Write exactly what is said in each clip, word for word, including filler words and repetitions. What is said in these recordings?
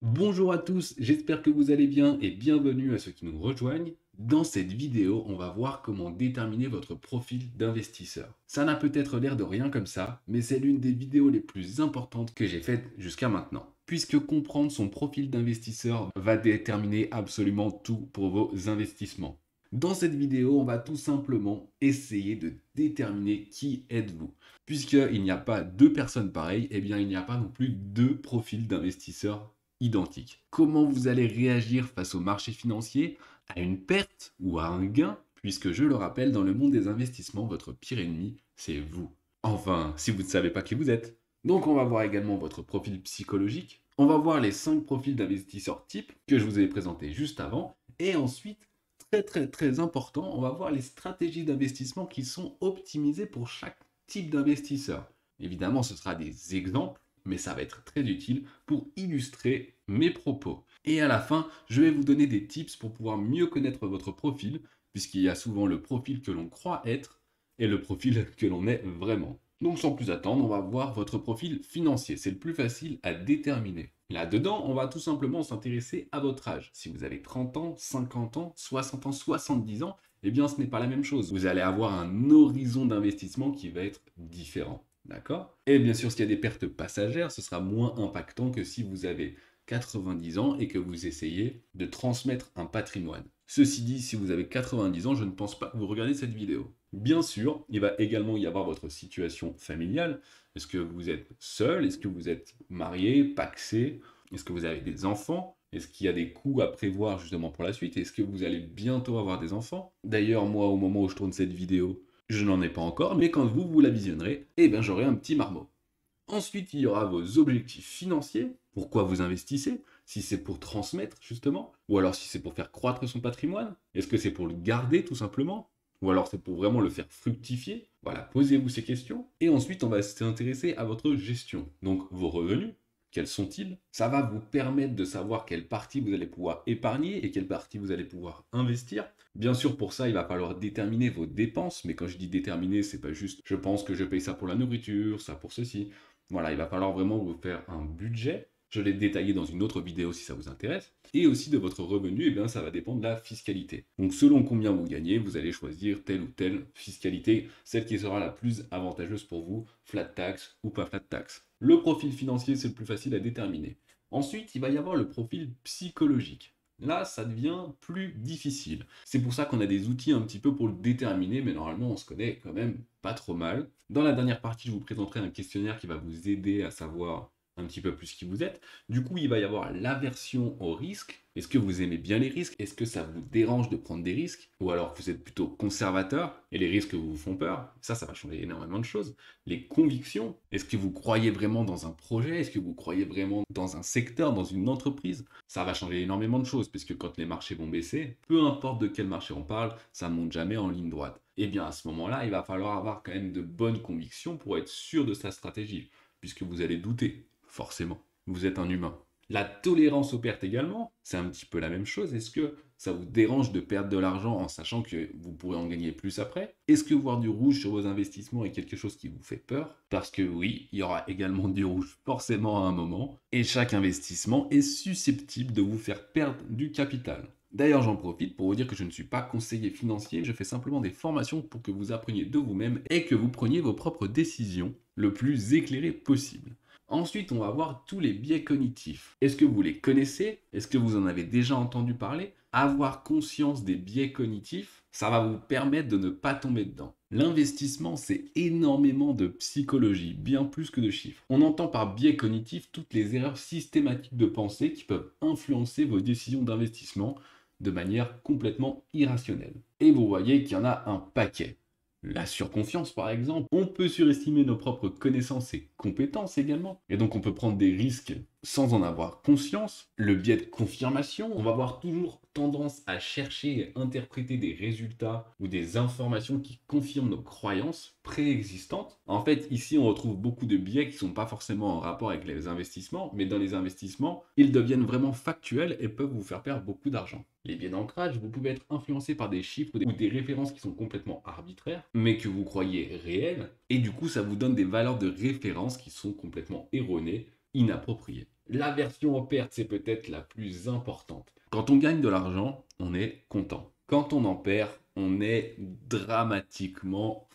Bonjour à tous, j'espère que vous allez bien et bienvenue à ceux qui nous rejoignent. Dans cette vidéo, on va voir comment déterminer votre profil d'investisseur. Ça n'a peut-être l'air de rien comme ça, mais c'est l'une des vidéos les plus importantes que j'ai faites jusqu'à maintenant, puisque comprendre son profil d'investisseur va déterminer absolument tout pour vos investissements. Dans cette vidéo, on va tout simplement essayer de déterminer qui êtes-vous. Puisqu'il n'y a pas deux personnes pareilles, eh bien il n'y a pas non plus deux profils d'investisseurs identique. Comment vous allez réagir face au marché financier, à une perte ou à un gain, puisque je le rappelle, dans le monde des investissements, votre pire ennemi, c'est vous. Enfin, si vous ne savez pas qui vous êtes. Donc on va voir également votre profil psychologique, on va voir les cinq profils d'investisseurs types que je vous ai présentés juste avant, et ensuite, très très très important, on va voir les stratégies d'investissement qui sont optimisées pour chaque type d'investisseur. Évidemment, ce sera des exemples, mais ça va être très utile pour illustrer mes propos. Et à la fin, je vais vous donner des tips pour pouvoir mieux connaître votre profil, puisqu'il y a souvent le profil que l'on croit être et le profil que l'on est vraiment. Donc sans plus attendre, on va voir votre profil financier. C'est le plus facile à déterminer. Là-dedans, on va tout simplement s'intéresser à votre âge. Si vous avez trente ans, cinquante ans, soixante ans, soixante-dix ans, eh bien ce n'est pas la même chose. Vous allez avoir un horizon d'investissement qui va être différent. D'accord? Et bien sûr, s'il y a des pertes passagères, ce sera moins impactant que si vous avez quatre-vingt-dix ans et que vous essayez de transmettre un patrimoine. Ceci dit, si vous avez quatre-vingt-dix ans, je ne pense pas que vous regardez cette vidéo. Bien sûr, il va également y avoir votre situation familiale. Est-ce que vous êtes seul? Est-ce que vous êtes marié, pacsé? Est-ce que vous avez des enfants? Est-ce qu'il y a des coûts à prévoir justement pour la suite? Est-ce que vous allez bientôt avoir des enfants? D'ailleurs, moi, au moment où je tourne cette vidéo, je n'en ai pas encore, mais quand vous, vous la visionnerez, eh bien j'aurai un petit marmot. Ensuite, il y aura vos objectifs financiers, pourquoi vous investissez, si c'est pour transmettre justement, ou alors si c'est pour faire croître son patrimoine, est-ce que c'est pour le garder tout simplement, ou alors c'est pour vraiment le faire fructifier. Voilà, posez-vous ces questions. Et ensuite, on va s'intéresser à votre gestion, donc vos revenus. Quels sont-ils? Ça va vous permettre de savoir quelle partie vous allez pouvoir épargner et quelle partie vous allez pouvoir investir. Bien sûr, pour ça, il va falloir déterminer vos dépenses. Mais quand je dis déterminer, c'est pas juste je pense que je paye ça pour la nourriture, ça pour ceci. Voilà, il va falloir vraiment vous faire un budget. Je l'ai détaillé dans une autre vidéo si ça vous intéresse. Et aussi de votre revenu, eh bien, ça va dépendre de la fiscalité. Donc selon combien vous gagnez, vous allez choisir telle ou telle fiscalité, celle qui sera la plus avantageuse pour vous, flat tax ou pas flat tax. Le profil financier, c'est le plus facile à déterminer. Ensuite, il va y avoir le profil psychologique. Là, ça devient plus difficile. C'est pour ça qu'on a des outils un petit peu pour le déterminer, mais normalement, on se connaît quand même pas trop mal. Dans la dernière partie, je vous présenterai un questionnaire qui va vous aider à savoir un petit peu plus qui vous êtes. Du coup, il va y avoir l'aversion au risque. Est-ce que vous aimez bien les risques? Est-ce que ça vous dérange de prendre des risques? Ou alors vous êtes plutôt conservateur et les risques vous font peur? Ça, ça va changer énormément de choses. Les convictions. Est-ce que vous croyez vraiment dans un projet? Est-ce que vous croyez vraiment dans un secteur, dans une entreprise? Ça va changer énormément de choses parce que quand les marchés vont baisser, peu importe de quel marché on parle, ça ne monte jamais en ligne droite. Et bien à ce moment-là, il va falloir avoir quand même de bonnes convictions pour être sûr de sa stratégie puisque vous allez douter. Forcément, vous êtes un humain. La tolérance aux pertes également, c'est un petit peu la même chose. Est-ce que ça vous dérange de perdre de l'argent en sachant que vous pourrez en gagner plus après? Est-ce que voir du rouge sur vos investissements est quelque chose qui vous fait peur? Parce que oui, il y aura également du rouge forcément à un moment. Et chaque investissement est susceptible de vous faire perdre du capital. D'ailleurs, j'en profite pour vous dire que je ne suis pas conseiller financier. Je fais simplement des formations pour que vous appreniez de vous-même et que vous preniez vos propres décisions le plus éclairées possible. Ensuite, on va voir tous les biais cognitifs. Est-ce que vous les connaissez? Est-ce que vous en avez déjà entendu parler? Avoir conscience des biais cognitifs, ça va vous permettre de ne pas tomber dedans. L'investissement, c'est énormément de psychologie, bien plus que de chiffres. On entend par biais cognitifs toutes les erreurs systématiques de pensée qui peuvent influencer vos décisions d'investissement de manière complètement irrationnelle. Et vous voyez qu'il y en a un paquet. La surconfiance par exemple, on peut surestimer nos propres connaissances et compétences également, et donc on peut prendre des risques sans en avoir conscience. Le biais de confirmation, on va avoir toujours tendance à chercher et interpréter des résultats ou des informations qui confirment nos croyances préexistantes. En fait, ici on retrouve beaucoup de biais qui ne sont pas forcément en rapport avec les investissements, mais dans les investissements, ils deviennent vraiment factuels et peuvent vous faire perdre beaucoup d'argent. Les biais d'ancrage, vous pouvez être influencé par des chiffres ou des références qui sont complètement arbitraires, mais que vous croyez réelles, et du coup ça vous donne des valeurs de référence qui sont complètement erronées, inappropriée. L'aversion aux pertes, c'est peut-être la plus importante. Quand on gagne de l'argent, on est content. Quand on en perd, on est dramatiquement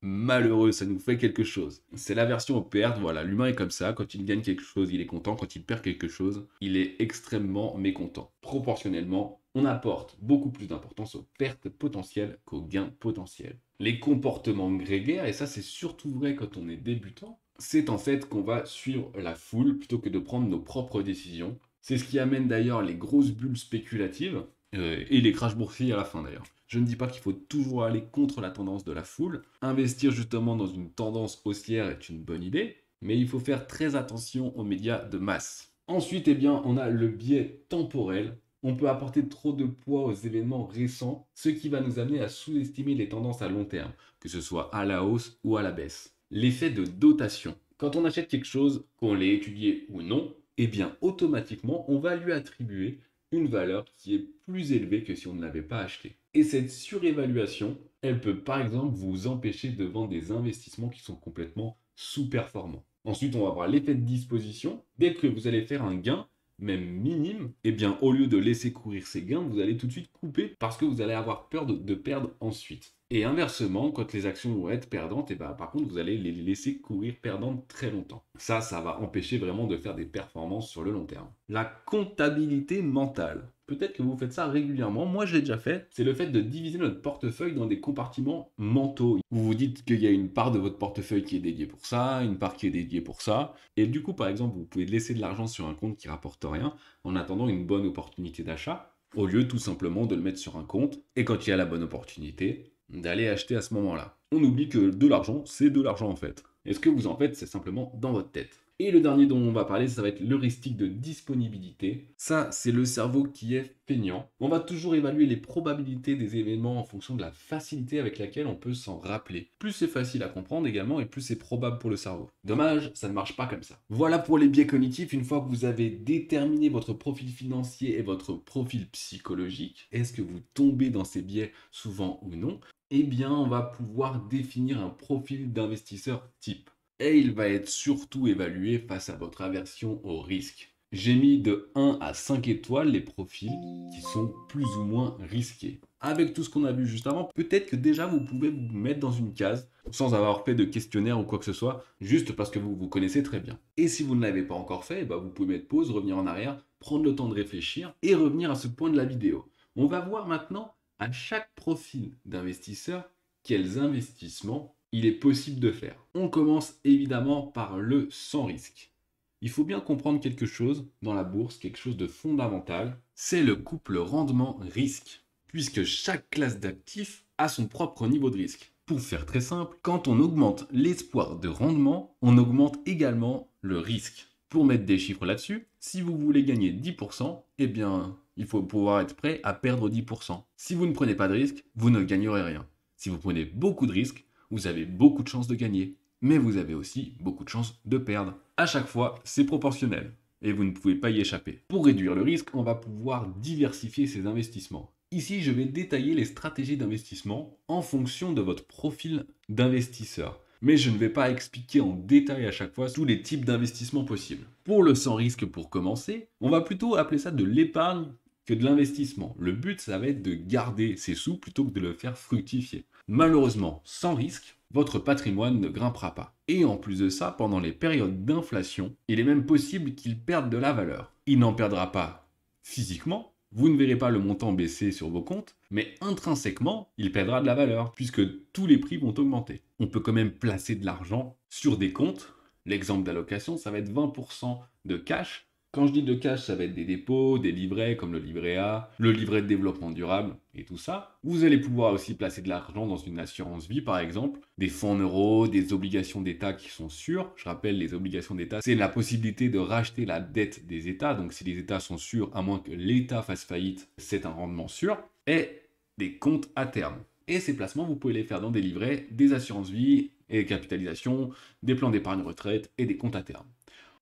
malheureux, ça nous fait quelque chose. C'est l'aversion aux pertes, voilà, l'humain est comme ça, quand il gagne quelque chose, il est content, quand il perd quelque chose, il est extrêmement mécontent. Proportionnellement, on apporte beaucoup plus d'importance aux pertes potentielles qu'aux gains potentiels. Les comportements grégaires, et ça c'est surtout vrai quand on est débutant, c'est en fait qu'on va suivre la foule plutôt que de prendre nos propres décisions. C'est ce qui amène d'ailleurs les grosses bulles spéculatives euh, et les crashs boursiers à la fin d'ailleurs. Je ne dis pas qu'il faut toujours aller contre la tendance de la foule. Investir justement dans une tendance haussière est une bonne idée, mais il faut faire très attention aux médias de masse. Ensuite, eh bien, on a le biais temporel. On peut apporter trop de poids aux événements récents, ce qui va nous amener à sous-estimer les tendances à long terme, que ce soit à la hausse ou à la baisse. L'effet de dotation. Quand on achète quelque chose, qu'on l'ait étudié ou non, eh bien, automatiquement, on va lui attribuer une valeur qui est plus élevée que si on ne l'avait pas acheté. Et cette surévaluation, elle peut par exemple vous empêcher de vendre des investissements qui sont complètement sous-performants. Ensuite, on va voir l'effet de disposition. Dès que vous allez faire un gain, même minime, eh bien, au lieu de laisser courir ces gains, vous allez tout de suite couper parce que vous allez avoir peur de, de perdre ensuite. Et inversement, quand les actions vont être perdantes, eh bien, par contre, vous allez les laisser courir perdantes très longtemps. Ça, ça va empêcher vraiment de faire des performances sur le long terme. La comptabilité mentale. Peut-être que vous faites ça régulièrement. Moi, je l'ai déjà fait. C'est le fait de diviser notre portefeuille dans des compartiments mentaux. Vous vous dites qu'il y a une part de votre portefeuille qui est dédiée pour ça, une part qui est dédiée pour ça. Et du coup, par exemple, vous pouvez laisser de l'argent sur un compte qui rapporte rien en attendant une bonne opportunité d'achat, au lieu tout simplement de le mettre sur un compte. Et quand il y a la bonne opportunité, d'aller acheter à ce moment-là. On oublie que de l'argent, c'est de l'argent en fait. Et ce que vous en faites, c'est simplement dans votre tête. Et le dernier dont on va parler, ça va être l'heuristique de disponibilité. Ça, c'est le cerveau qui est feignant. On va toujours évaluer les probabilités des événements en fonction de la facilité avec laquelle on peut s'en rappeler. Plus c'est facile à comprendre également et plus c'est probable pour le cerveau. Dommage, ça ne marche pas comme ça. Voilà pour les biais cognitifs. Une fois que vous avez déterminé votre profil financier et votre profil psychologique, est-ce que vous tombez dans ces biais souvent ou non? Eh bien, on va pouvoir définir un profil d'investisseur type. Et il va être surtout évalué face à votre aversion au risque. J'ai mis de un à cinq étoiles les profils qui sont plus ou moins risqués. Avec tout ce qu'on a vu juste avant, peut-être que déjà vous pouvez vous mettre dans une case sans avoir fait de questionnaire ou quoi que ce soit, juste parce que vous vous connaissez très bien. Et si vous ne l'avez pas encore fait, bah vous pouvez mettre pause, revenir en arrière, prendre le temps de réfléchir et revenir à ce point de la vidéo. On va voir maintenant à chaque profil d'investisseur quels investissements il est possible de faire. On commence évidemment par le sans risque. Il faut bien comprendre quelque chose dans la bourse, quelque chose de fondamental, c'est le couple rendement-risque, puisque chaque classe d'actifs a son propre niveau de risque. Pour faire très simple, quand on augmente l'espoir de rendement, on augmente également le risque. Pour mettre des chiffres là-dessus, si vous voulez gagner dix pour cent, eh bien, il faut pouvoir être prêt à perdre dix pour cent. Si vous ne prenez pas de risque, vous ne gagnerez rien. Si vous prenez beaucoup de risques, vous avez beaucoup de chances de gagner, mais vous avez aussi beaucoup de chances de perdre. À chaque fois, c'est proportionnel et vous ne pouvez pas y échapper. Pour réduire le risque, on va pouvoir diversifier ses investissements. Ici, je vais détailler les stratégies d'investissement en fonction de votre profil d'investisseur. Mais je ne vais pas expliquer en détail à chaque fois tous les types d'investissements possibles. Pour le sans risque, pour commencer, on va plutôt appeler ça de l'épargne que de l'investissement. Le but, ça va être de garder ses sous plutôt que de le faire fructifier. Malheureusement, sans risque, votre patrimoine ne grimpera pas. Et en plus de ça, pendant les périodes d'inflation, il est même possible qu'il perde de la valeur. Il n'en perdra pas physiquement, vous ne verrez pas le montant baisser sur vos comptes, mais intrinsèquement, il perdra de la valeur puisque tous les prix vont augmenter. On peut quand même placer de l'argent sur des comptes. L'exemple d'allocation, ça va être vingt pour cent de cash. Quand je dis de cash, ça va être des dépôts, des livrets comme le livret A, le livret de développement durable et tout ça. Vous allez pouvoir aussi placer de l'argent dans une assurance vie par exemple, des fonds en euros, des obligations d'État qui sont sûres. Je rappelle, les obligations d'État, c'est la possibilité de racheter la dette des États. Donc si les États sont sûrs, à moins que l'État fasse faillite, c'est un rendement sûr. Et des comptes à terme. Et ces placements, vous pouvez les faire dans des livrets, des assurances vie et capitalisation, des plans d'épargne retraite et des comptes à terme.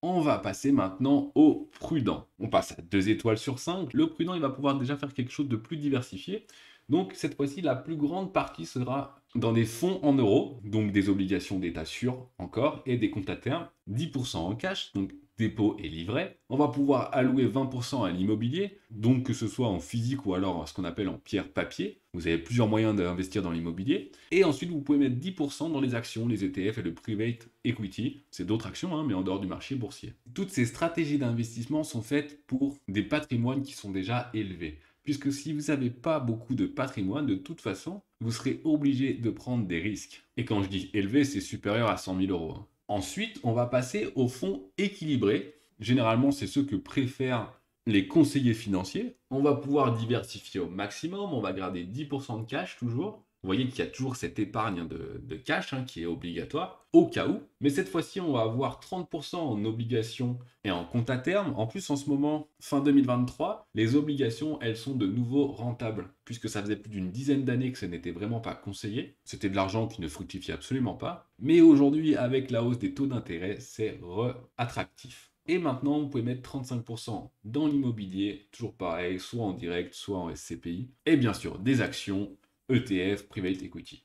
On va passer maintenant au prudent. On passe à deux étoiles sur cinq. Le prudent, il va pouvoir déjà faire quelque chose de plus diversifié. Donc cette fois-ci, la plus grande partie sera dans des fonds en euros, donc des obligations d'État sûres encore, et des comptes à terme, dix pour cent en cash, donc dépôt et livret. On va pouvoir allouer vingt pour cent à l'immobilier, donc que ce soit en physique ou alors ce qu'on appelle en pierre-papier. Vous avez plusieurs moyens d'investir dans l'immobilier. Et ensuite, vous pouvez mettre dix pour cent dans les actions, les E T F et le private equity. C'est d'autres actions, hein, mais en dehors du marché boursier. Toutes ces stratégies d'investissement sont faites pour des patrimoines qui sont déjà élevés. Puisque si vous n'avez pas beaucoup de patrimoine, de toute façon, vous serez obligé de prendre des risques. Et quand je dis élevé, c'est supérieur à cent mille euros. Hein. Ensuite, on va passer aux fonds équilibrés. Généralement, c'est ceux que préfèrent les conseillers financiers. On va pouvoir diversifier au maximum. On va garder dix pour cent de cash toujours. Vous voyez qu'il y a toujours cette épargne de, de cash hein, qui est obligatoire au cas où. Mais cette fois-ci, on va avoir trente pour cent en obligations et en compte à terme. En plus, en ce moment, fin deux mille vingt-trois, les obligations, elles sont de nouveau rentables puisque ça faisait plus d'une dizaine d'années que ce n'était vraiment pas conseillé. C'était de l'argent qui ne fructifiait absolument pas. Mais aujourd'hui, avec la hausse des taux d'intérêt, c'est re-attractif. Et maintenant, vous pouvez mettre trente-cinq pour cent dans l'immobilier, toujours pareil, soit en direct, soit en S C P I. Et bien sûr, des actions, E T F, private equity.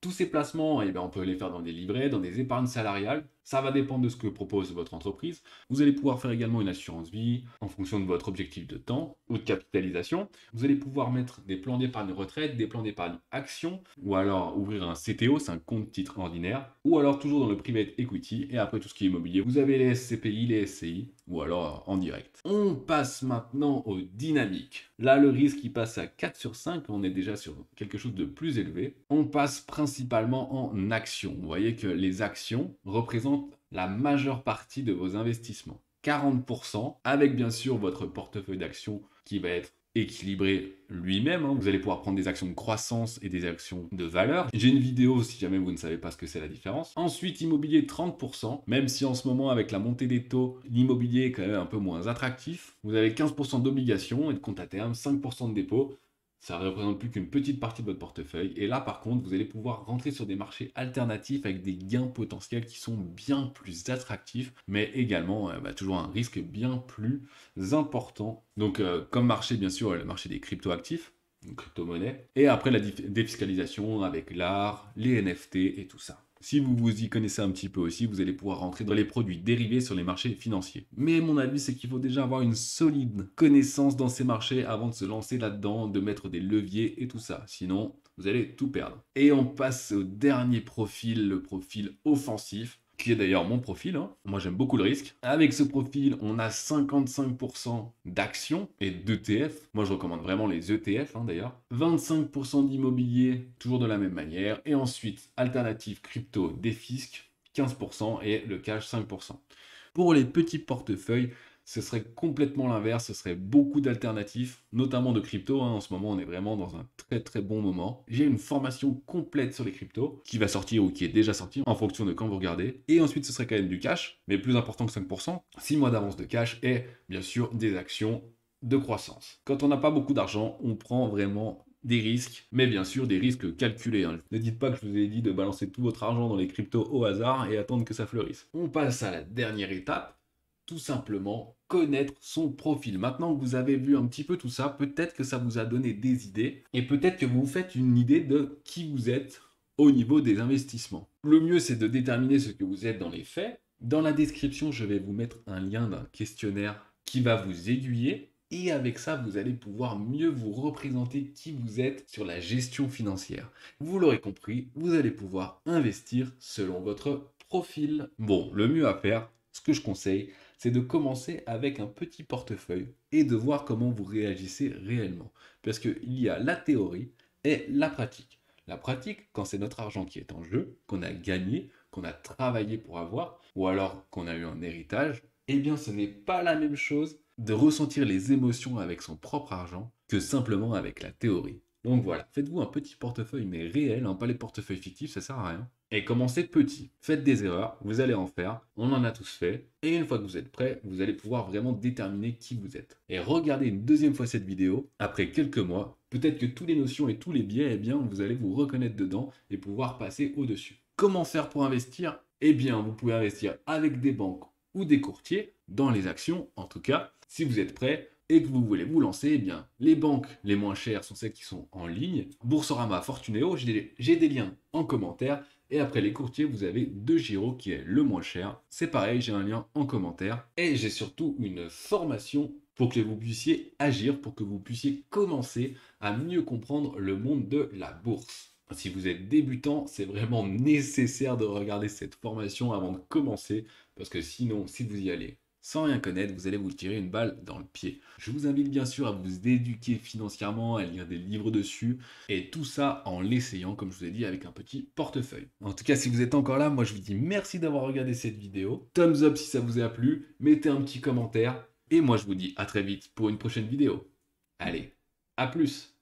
Tous ces placements, eh bien, on peut les faire dans des livrets, dans des épargnes salariales. Ça va dépendre de ce que propose votre entreprise. Vous allez pouvoir faire également une assurance vie en fonction de votre objectif de temps ou de capitalisation. Vous allez pouvoir mettre des plans d'épargne retraite, des plans d'épargne action, ou alors ouvrir un C T O, c'est un compte titre ordinaire, ou alors toujours dans le private equity. Et après tout ce qui est immobilier, vous avez les S C P I, les S C I, ou alors en direct. On passe maintenant aux dynamiques. Là, le risque, il passe à quatre sur cinq. On est déjà sur quelque chose de plus élevé. On passe principalement en actions. Vous voyez que les actions représentent la majeure partie de vos investissements. quarante pour cent, avec bien sûr votre portefeuille d'actions qui va être équilibré lui-même. Hein. Vous allez pouvoir prendre des actions de croissance et des actions de valeur. J'ai une vidéo si jamais vous ne savez pas ce que c'est la différence. Ensuite, immobilier trente pour cent, même si en ce moment avec la montée des taux, l'immobilier est quand même un peu moins attractif. Vous avez quinze pour cent d'obligations et de comptes à terme, cinq pour cent de dépôts. Ça ne représente plus qu'une petite partie de votre portefeuille. Et là, par contre, vous allez pouvoir rentrer sur des marchés alternatifs avec des gains potentiels qui sont bien plus attractifs, mais également euh, bah, toujours un risque bien plus important. Donc, euh, comme marché, bien sûr, le marché des crypto-actifs, crypto-monnaies. Et après, la défiscalisation avec l'art, les N F T et tout ça. Si vous vous y connaissez un petit peu aussi, vous allez pouvoir rentrer dans les produits dérivés sur les marchés financiers. Mais mon avis, c'est qu'il faut déjà avoir une solide connaissance dans ces marchés avant de se lancer là-dedans, de mettre des leviers et tout ça. Sinon, vous allez tout perdre. Et on passe au dernier profil, le profil offensif, qui est d'ailleurs mon profil. Hein. Moi, j'aime beaucoup le risque. Avec ce profil, on a cinquante-cinq pour cent d'actions et d'E T F. Moi, je recommande vraiment les E T F, hein, d'ailleurs. vingt-cinq pour cent d'immobilier, toujours de la même manière. Et ensuite, alternative crypto, défisc, quinze pour cent et le cash, cinq pour cent. Pour les petits portefeuilles, ce serait complètement l'inverse. Ce serait beaucoup d'alternatives, notamment de crypto. Hein. En ce moment, on est vraiment dans un très très bon moment. J'ai une formation complète sur les cryptos qui va sortir ou qui est déjà sortie en fonction de quand vous regardez. Et ensuite, ce serait quand même du cash, mais plus important que cinq pour cent. six mois d'avance de cash et bien sûr des actions de croissance. Quand on n'a pas beaucoup d'argent, on prend vraiment des risques, mais bien sûr des risques calculés. Hein. Ne dites pas que je vous ai dit de balancer tout votre argent dans les cryptos au hasard et attendre que ça fleurisse. On passe à la dernière étape. Tout simplement connaître son profil. Maintenant que vous avez vu un petit peu tout ça, peut-être que ça vous a donné des idées et peut-être que vous vous faites une idée de qui vous êtes au niveau des investissements. Le mieux, c'est de déterminer ce que vous êtes dans les faits. Dans la description, je vais vous mettre un lien d'un questionnaire qui va vous aiguiller et avec ça, vous allez pouvoir mieux vous représenter qui vous êtes sur la gestion financière. Vous l'aurez compris, vous allez pouvoir investir selon votre profil. Bon, le mieux à faire, ce que je conseille, c'est de commencer avec un petit portefeuille et de voir comment vous réagissez réellement. Parce qu'il y a la théorie et la pratique. La pratique, quand c'est notre argent qui est en jeu, qu'on a gagné, qu'on a travaillé pour avoir, ou alors qu'on a eu un héritage, eh bien ce n'est pas la même chose de ressentir les émotions avec son propre argent que simplement avec la théorie. Donc voilà, faites-vous un petit portefeuille mais réel, hein, pas les portefeuilles fictifs, ça sert à rien. Et commencez petit. Faites des erreurs, vous allez en faire, on en a tous fait. Et une fois que vous êtes prêt, vous allez pouvoir vraiment déterminer qui vous êtes. Et regardez une deuxième fois cette vidéo, après quelques mois, peut-être que toutes les notions et tous les biais, eh bien, vous allez vous reconnaître dedans et pouvoir passer au-dessus. Comment faire pour investir? Eh bien, vous pouvez investir avec des banques ou des courtiers, dans les actions en tout cas. Si vous êtes prêt, et que vous voulez vous lancer, eh bien, les banques les moins chères sont celles qui sont en ligne. Boursorama, Fortuneo, j'ai des, des liens en commentaire. Et après les courtiers, vous avez Degiro qui est le moins cher. C'est pareil, j'ai un lien en commentaire. Et j'ai surtout une formation pour que vous puissiez agir, pour que vous puissiez commencer à mieux comprendre le monde de la bourse. Si vous êtes débutant, c'est vraiment nécessaire de regarder cette formation avant de commencer. Parce que sinon, si vous y allez sans rien connaître, vous allez vous tirer une balle dans le pied. Je vous invite bien sûr à vous éduquer financièrement, à lire des livres dessus, et tout ça en l'essayant, comme je vous ai dit, avec un petit portefeuille. En tout cas, si vous êtes encore là, moi je vous dis merci d'avoir regardé cette vidéo. Thumbs up si ça vous a plu, mettez un petit commentaire, et moi je vous dis à très vite pour une prochaine vidéo. Allez, à plus!